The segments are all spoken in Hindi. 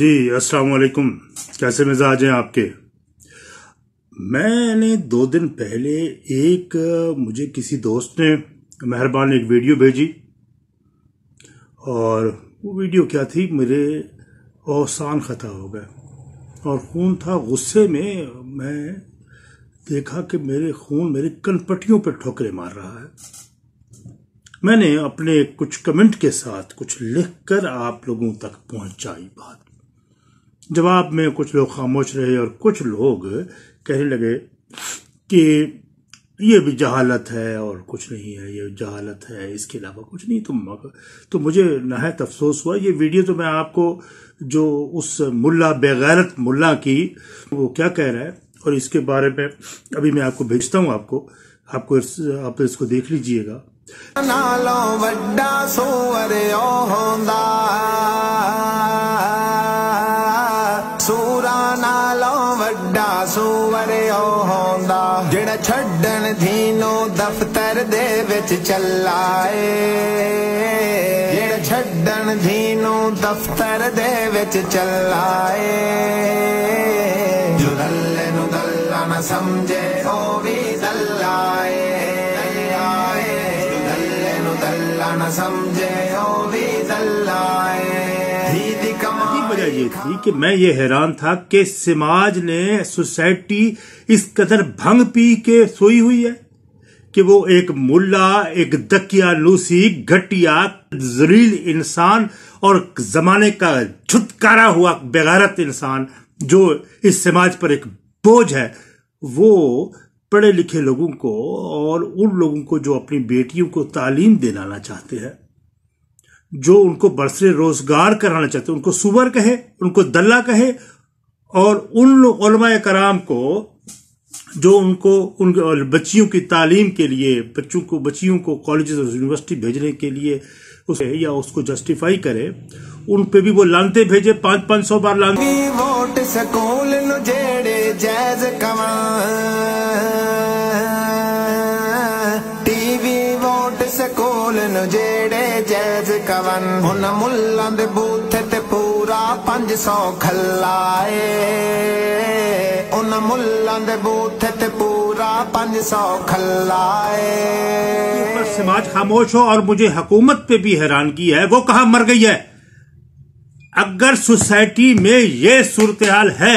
जी अस्सलाम वालेकुम। कैसे मिजाज हैं आपके? मैंने 2 दिन पहले एक मुझे किसी दोस्त ने मेहरबान एक वीडियो भेजी और वो वीडियो क्या थी, मेरे औसान खता हो गए और खून था। गुस्से में मैं देखा कि मेरे खून मेरे कनपटियों पर ठोकरे मार रहा है। मैंने अपने कुछ कमेंट के साथ कुछ लिखकर आप लोगों तक पहुंचाई बात। जवाब में कुछ लोग खामोश रहे और कुछ लोग कहने लगे कि ये भी जहालत है और कुछ नहीं है, ये जहालत है, इसके अलावा कुछ नहीं। तो मुझे नहायत अफसोस हुआ। ये वीडियो तो मैं आपको जो उस मुल्ला बेगैरत मुल्ला की वो क्या कह रहा है और इसके बारे में अभी मैं आपको भेजता हूँ। आप इसको देख लीजिएगा। ਜਿਹੜਾ ਛੱਡਣ ਧੀਨੋ ਦਫ਼ਤਰ ਦੇ ਵਿੱਚ ਚੱਲਾਏ ਜਿਹੜਾ ਛੱਡਣ ਧੀਨੋ ਦਫ਼ਤਰ ਦੇ ਵਿੱਚ ਚੱਲਾਏ ਜੋ ਦੱਲੇ ਨੂੰ ਦੱਲਾ ਨਾ ਸਮਝੇ ਉਹ ਵੀ ਦੱਲਾਏ ਆਏ ਜੋ ਦੱਲੇ ਨੂੰ ਦੱਲਾ ਨਾ ਸਮਝੇ ਉਹ ਵੀ ਦੱਲਾਏ। वजह ये थी कि मैं ये हैरान था कि समाज ने सोसाइटी इस कदर भंग पी के सोई हुई है कि वो एक मुल्ला, एक दकिया लूसी, घटिया जलील इंसान और जमाने का छुटकारा हुआ बेगारत इंसान जो इस समाज पर एक बोझ है, वो पढ़े लिखे लोगों को और उन लोगों को जो अपनी बेटियों को तालीम दिलाना चाहते हैं, जो उनको बरसरे रोजगार कराना चाहते हैं, उनको सुवर कहे, उनको दल्ला कहे, और उन उलमाए कराम को जो उनको उन बच्चियों की तालीम के लिए बच्चियों को कॉलेजेस और यूनिवर्सिटी भेजने के लिए उसे या उसको जस्टिफाई करे, उन पे भी वो लानते भेजे। 500-500 बार लानते वोट स्कूल जैज टीवी वोट स्कूल जैज कवन हुन मुल्लां दे बूथे ते पूरा 500 खल्लाए उन मुल्लां दे बूथे ते पूरा 500 खल्लाए। समाज खामोश हो और मुझे हुकूमत पे भी हैरानगी है, वो कहां मर गई है? अगर सोसाइटी में ये सूरत हाल है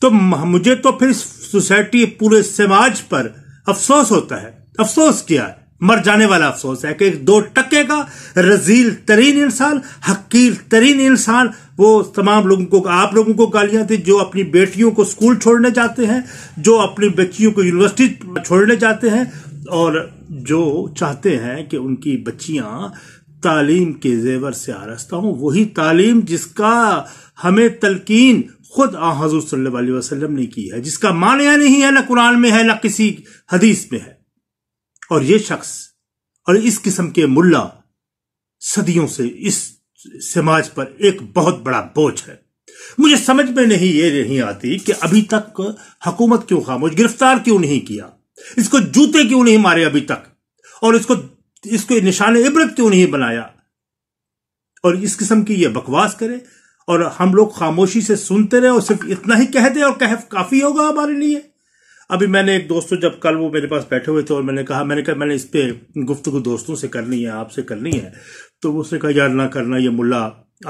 तो मुझे तो फिर सोसाइटी पूरे समाज पर अफसोस होता है। अफसोस क्या है? मर जाने वाला अफसोस है कि 2% का रजील तरीन इंसान, हकीर तरीन इंसान वो तमाम लोगों को, आप लोगों को गालियां दी जो अपनी बेटियों को स्कूल छोड़ने जाते हैं, जो अपनी बच्चियों को यूनिवर्सिटी छोड़ने जाते हैं और जो चाहते हैं कि उनकी बच्चियां तालीम के जेवर से आरास्ता हों। वही तालीम जिसका हमें तलकीन खुद हजूर सल्लल्लाहु अलैहि वसल्लम ने की है, जिसका मानिया नहीं है, ना कुरान में है, ना किसी हदीस में है। और ये शख्स और इस किस्म के मुल्ला सदियों से इस समाज पर एक बहुत बड़ा बोझ है। मुझे समझ में नहीं ये नहीं आती कि अभी तक हुकूमत क्यों खामोश, गिरफ्तार क्यों नहीं किया, इसको जूते क्यों नहीं मारे अभी तक, और इसको निशान इबरत क्यों नहीं बनाया, और इस किस्म की ये बकवास करे और हम लोग खामोशी से सुनते रहे और सिर्फ इतना ही कह दे और कहफ काफी होगा हमारे लिए। अभी मैंने एक दोस्तों, जब कल वो मेरे पास बैठे हुए थे और मैंने कहा मैंने इस पे गुफ्तगू दोस्तों से करनी है, आपसे करनी है, तो उसने कहा यार ना करना, ये मुल्ला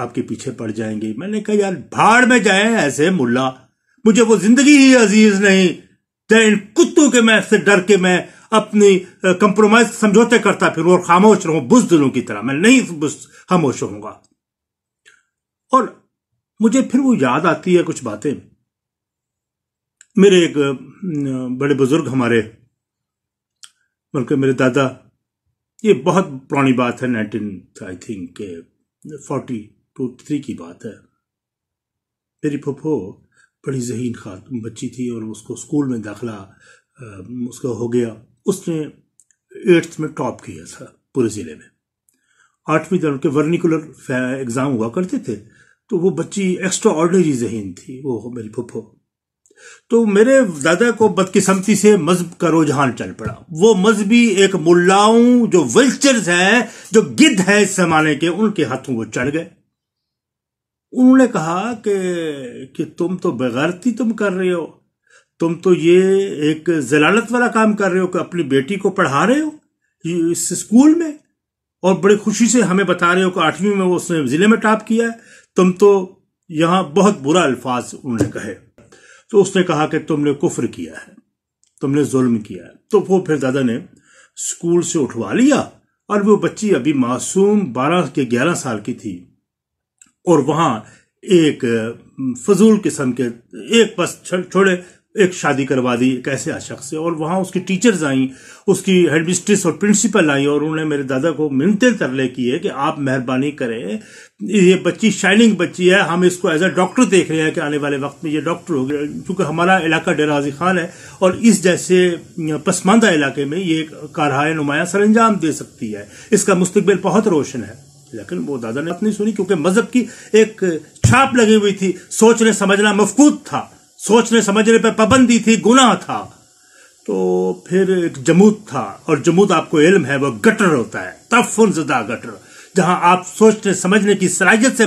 आपके पीछे पड़ जाएंगे। मैंने कहा यार भाड़ में जाए ऐसे मुल्ला, मुझे वो जिंदगी ही अजीज नहीं। इन कुत्तों के मैं से डर के मैं अपनी कंप्रोमाइज समझौते करता फिर और खामोश रहूं बुज़दिलों की तरह। मैं नहीं खामोश रहूंगा। और मुझे फिर वो याद आती है कुछ बातें। मेरे एक बड़े बुजुर्ग हमारे, बल्कि मेरे दादा, ये बहुत पुरानी बात है, 1942-43 की बात है। मेरी फूफो बड़ी जहीन खातून बच्ची थी और उसको स्कूल में दाखिला उसका हो गया। उसने 8th में टॉप किया था पूरे ज़िले में। 8वीं तक उनके वर्निकुलर एग्ज़ाम हुआ करते थे, तो वो बच्ची एक्स्ट्रा ऑर्डिनरी जहीन थी, वो मेरी फूफो। तो मेरे दादा को बदकिस्मती से मजहब का रुझान चल पड़ा। वो मजहबी एक मुल्लाओं जो विल्चर्स हैं, जो गिद्ध है इस जमाने के, उनके हाथों वो चढ़ गए। उन्होंने कहा कि तुम तो बेगैरती तुम कर रहे हो, तुम तो ये एक जलालत वाला काम कर रहे हो कि अपनी बेटी को पढ़ा रहे हो इस स्कूल में और बड़ी खुशी से हमें बता रहे हो कि 8वीं में वो उसने जिले में टॉप किया है। तुम तो यहाँ बहुत बुरा अल्फाज उन्होंने कहे। तो उसने कहा कि तुमने कुफ्र किया है, तुमने जुल्म किया है। तो वो फिर दादा ने स्कूल से उठवा लिया और वो बच्ची अभी मासूम 12 के 11 साल की थी और वहां एक फजूल किस्म के एक बस छोड़े एक शादी करवा दी कैसे आशक से। और वहां उसकी टीचर्स आई, उसकी हेडमिस्ट्रेस और प्रिंसिपल आई और उन्होंने मेरे दादा को मिन्नतें तरले की है कि आप मेहरबानी करें, ये बच्ची शाइनिंग बच्ची है, हम इसको एज अ डॉक्टर देख रहे हैं कि आने वाले वक्त में ये डॉक्टर हो गया। क्योंकि हमारा इलाका डेरा गाजी खान है और इस जैसे पसमानदा इलाके में ये एक कारहाय नुमाया सरंजाम दे सकती है, इसका मुस्तकबिल बहुत रोशन है। लेकिन वो दादा ने बात नहीं सुनी क्योंकि मजहब की एक छाप लगी हुई थी, सोचने समझना मफकूद था, सोचने समझने पर पाबंदी थी, गुनाह था। तो फिर एक जमूद था और जमूद आपको इल्म है वो गटर होता है, तफन ज़दा गटर, जहां आप सोचने समझने की सलाहियत से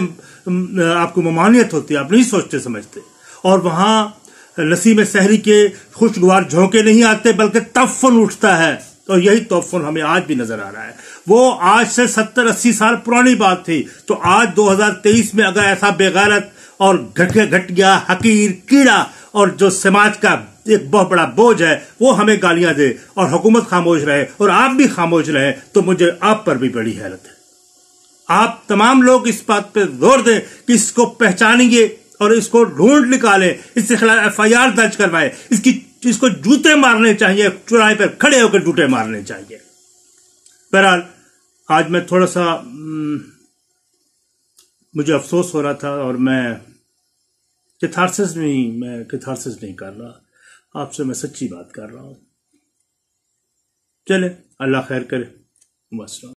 आपको ममानियत होती है, आप नहीं सोचते समझते। और वहां नसीम सहरी के खुशगवार झोंके नहीं आते बल्कि तफन उठता है और यही तोफन हमें आज भी नजर आ रहा है। वो आज से 70-80 साल पुरानी बात थी। तो आज 2023 में अगर ऐसा बेगैरत और घटिया हकीर कीड़ा और जो समाज का एक बहुत बड़ा बोझ है वो हमें गालियां दे और हुकूमत खामोश रहे और आप भी खामोश रहे तो मुझे आप पर भी बड़ी हैरत है। आप तमाम लोग इस बात पर जोर दें कि इसको पहचानिए और इसको ढूंढ निकालें, इसके खिलाफ FIR दर्ज करवाएं, इसको जूते मारने चाहिए, चौराहे पर खड़े होकर जूते मारने चाहिए। बहरहाल आज मैं थोड़ा सा मुझे अफसोस हो रहा था और मैं कैथारसिस नहीं कर रहा, आपसे मैं सच्ची बात कर रहा हूं। चले अल्लाह खैर करे।